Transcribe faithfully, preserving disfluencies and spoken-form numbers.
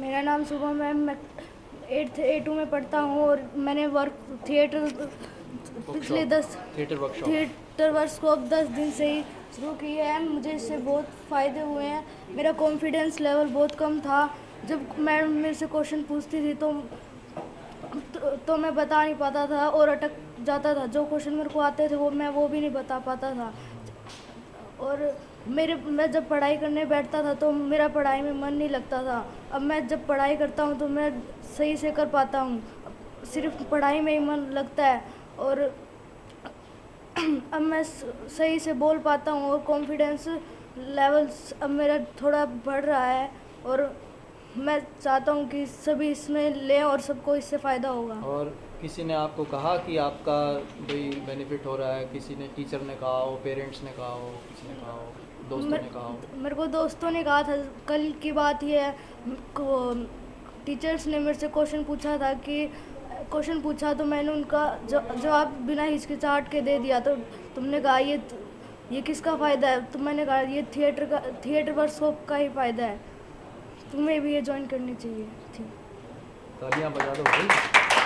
मेरा नाम शुभम है, मैं एट एटू में पढ़ता हूँ और मैंने वर्क थिएटर पिछले दस थिएटर वर्कशॉप दस दिन से ही शुरू की है। मुझे इससे बहुत फ़ायदे हुए हैं। मेरा कॉन्फिडेंस लेवल बहुत कम था। जब मैडम मेरे से क्वेश्चन पूछती थी तो तो मैं बता नहीं पाता था और अटक जाता था। जो क्वेश्चन मेरे को आते थे वो मैं वो भी नहीं बता पाता था। और मेरे मैं जब पढ़ाई करने बैठता था तो मेरा पढ़ाई में मन नहीं लगता था। अब मैं जब पढ़ाई करता हूँ तो मैं सही से कर पाता हूँ। सिर्फ पढ़ाई में ही मन लगता है और अब मैं सही से बोल पाता हूँ और कॉन्फिडेंस लेवल्स अब मेरा थोड़ा बढ़ रहा है। और मैं चाहता हूँ कि सभी इसमें लें और सबको इससे फ़ायदा होगा। और किसी ने आपको कहा कि आपका कोई बेनिफिट हो रहा है? किसी ने, टीचर ने कहा हो, पेरेंट्स ने कहा हो, किसी ने कहा हो, दोस्तों ने कहा हो? मेरे को दोस्तों ने कहा था। कल की बात ही है, टीचर्स ने मेरे से क्वेश्चन पूछा था कि क्वेश्चन पूछा तो मैंने उनका जवाब बिना हिचकिचाहट के दे दिया। तो तुमने कहा ये ये किसका फ़ायदा है? तो मैंने कहा ये थिएटर का थिएटर वर्कशॉप का ही फ़ायदा है, तुम्हें भी ये ज्वाइन करनी चाहिए थी। तालियां बजा दो भाई।